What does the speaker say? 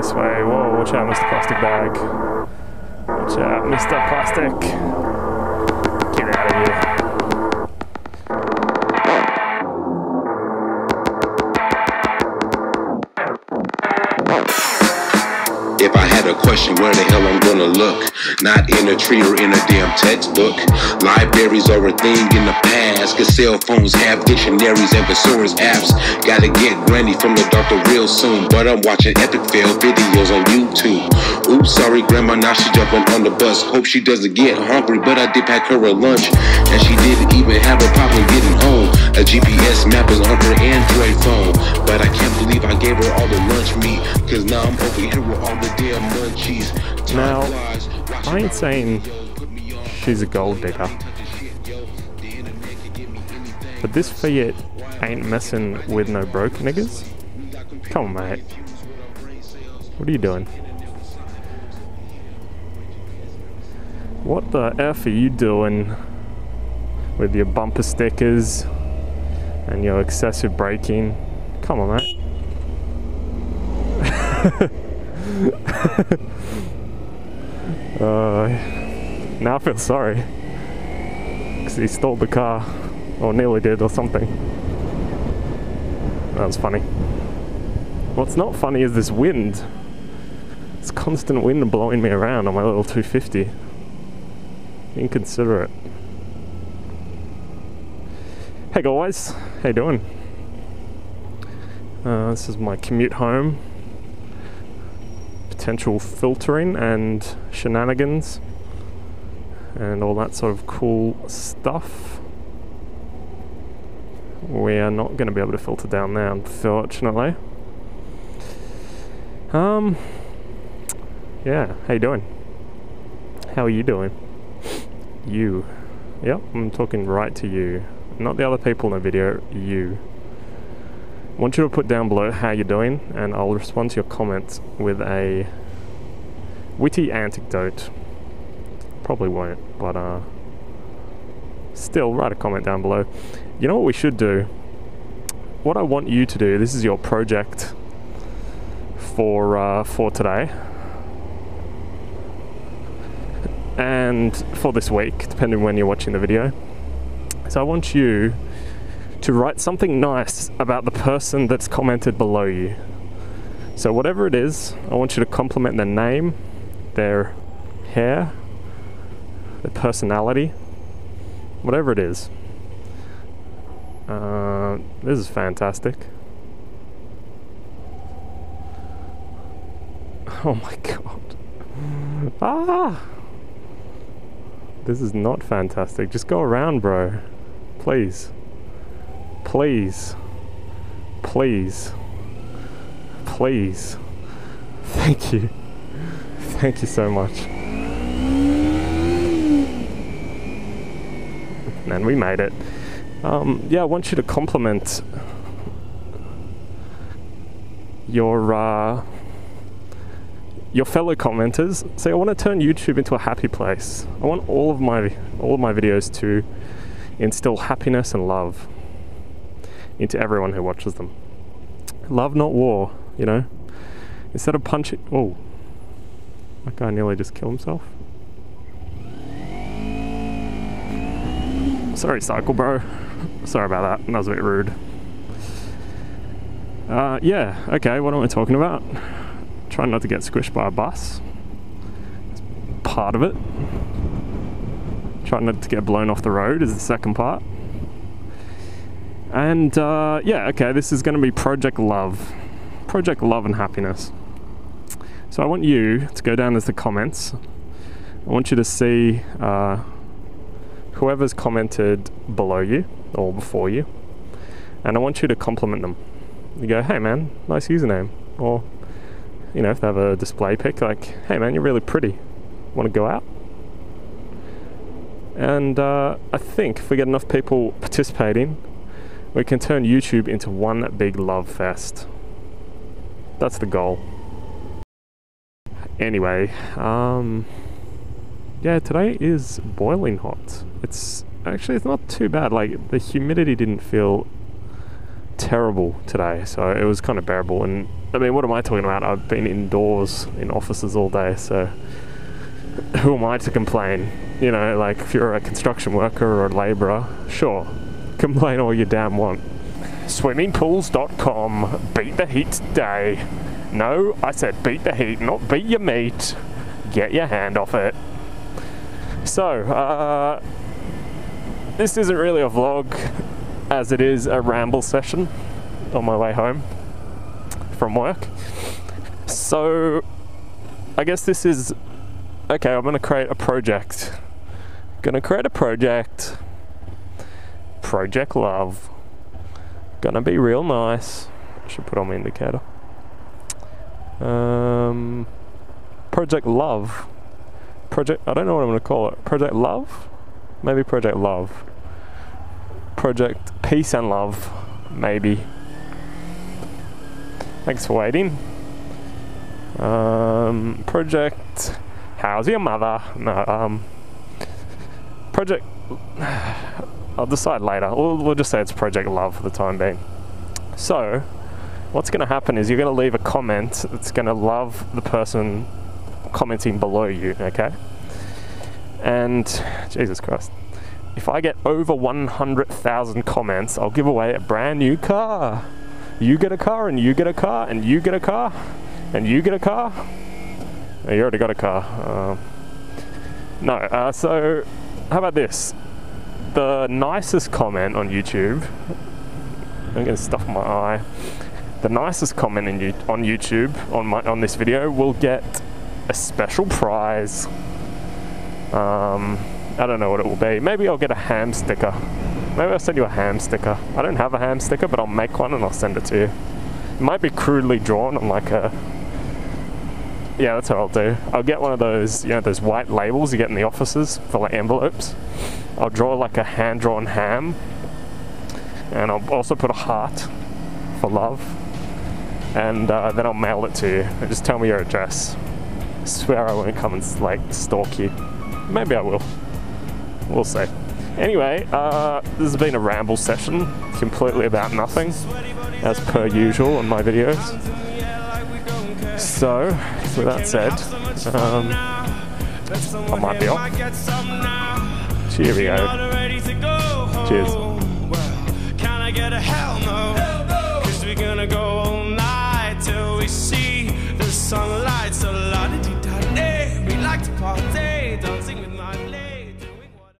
this way. Whoa, watch out, Mr. Plastic Bag. Watch out, Mr. Plastic. Get out of here. If I had a question, where the hell I'm gonna look? Not in a tree or in a damn textbook. Libraries are a thing in the past, 'cause cell phones have dictionaries and thesaurus apps. Gotta get Granny from the doctor real soon, but I'm watching epic fail videos on YouTube. Oops, sorry grandma, now she jumping on the bus. Hope she doesn't get hungry, but I did pack her a lunch, and she didn't even have a problem getting home. A GPS map is on her Android phone, but I can't believe I gave her all the lunch meat, 'cause now I'm over here with all the damn munchies. Now, I ain't saying she's a gold digger, but this Fiat ain't messing with no broke niggas. Come on, mate. What are you doing? What the F are you doing with your bumper stickers and your excessive braking? Come on, mate. Now I feel sorry, 'cause he stole the car, or nearly did, or something. That was funny. What's not funny is this wind. It's constant wind blowing me around on my little 250. Inconsiderate. Hey guys, how you doing? This is my commute home. Potential filtering and shenanigans and all that sort of cool stuff. We are not going to be able to filter down there, unfortunately. Yeah, how you doing? How are you doing? You. Yep, I'm talking right to you, not the other people in the video, you. I want you to put down below how you're doing, and I'll respond to your comments with a witty anecdote. Probably won't, but still, write a comment down below. You know what we should do? What I want you to do, this is your project for today, and for this week, depending when you're watching the video. So I want you to write something nice about the person that's commented below you. So whatever it is, I want you to compliment their name, their hair, their personality, whatever it is. This is fantastic. Oh my god. Ah! This is not fantastic. Just go around, bro. Please. Please, please, please, thank you so much. And we made it. Yeah, I want you to compliment your fellow commenters. Say, I want to turn YouTube into a happy place. I want all of my videos to instill happiness and love into everyone who watches them. Love, not war, you know? Instead of punching... Oh. That guy nearly just killed himself. Sorry, cycle bro. Sorry about that. That was a bit rude. Yeah. Okay, what am I talking about? Trying not to get squished by a bus. That's part of it. Trying not to get blown off the road is the second part. And yeah, okay, this is going to be Project Love and Happiness. So I want you to go down as the comments. I want you to see whoever's commented below you or before you, and I want you to compliment them. You go, hey man, nice username, or you know, if they have a display pic, like, hey man, you're really pretty, want to go out? And I think if we get enough people participating, we can turn YouTube into one big love fest. That's the goal. Anyway, yeah, today is boiling hot. It's not too bad. Like, the humidity didn't feel terrible today, so it was kind of bearable. And I mean, what am I talking about? I've been indoors in offices all day, so who am I to complain? You know, like, if you're a construction worker or a labourer, sure, complain all you damn want. Swimmingpools.com, beat the heat today. No, I said beat the heat, not beat your meat. Get your hand off it. So, this isn't really a vlog, as it is a ramble session on my way home from work. So, I guess this is, okay, I'm gonna create a project. Gonna create a project. Project Love. Gonna be real nice. Should put on my indicator. Project Love. Project, I don't know what I'm gonna call it. Project Love? Maybe Project Love. Project Peace and Love, maybe. Thanks for waiting. Project How's Your Mother? No, Project, I'll decide later. We'll just say it's Project Love for the time being. So, what's gonna happen is you're gonna leave a comment that's gonna love the person commenting below you, okay? And, Jesus Christ. If I get over 100,000 comments, I'll give away a brand new car. You get a car, and you get a car, and you get a car, and you get a car. Oh, you already got a car. So how about this? The nicest comment on YouTube, I'm gonna stuff my eye. The nicest comment on YouTube on this video will get a special prize. I don't know what it will be. Maybe I'll get a ham sticker. Maybe I'll send you a ham sticker. I don't have a ham sticker, but I'll make one and I'll send it to you. It might be crudely drawn on like a... Yeah, that's what I'll do. I'll get one of those, you know, those white labels you get in the offices for like envelopes. I'll draw like a hand-drawn ham. And I'll also put a heart for love. And then I'll mail it to you. And just tell me your address. I swear I won't come and like stalk you. Maybe I will. We'll see. Anyway, this has been a ramble session, completely about nothing, as per usual on my videos. So, with that said, I might be off. Cheerio. Cheers. Can I get a hell no? 'Cause we're gonna go all night till we see the sunlight.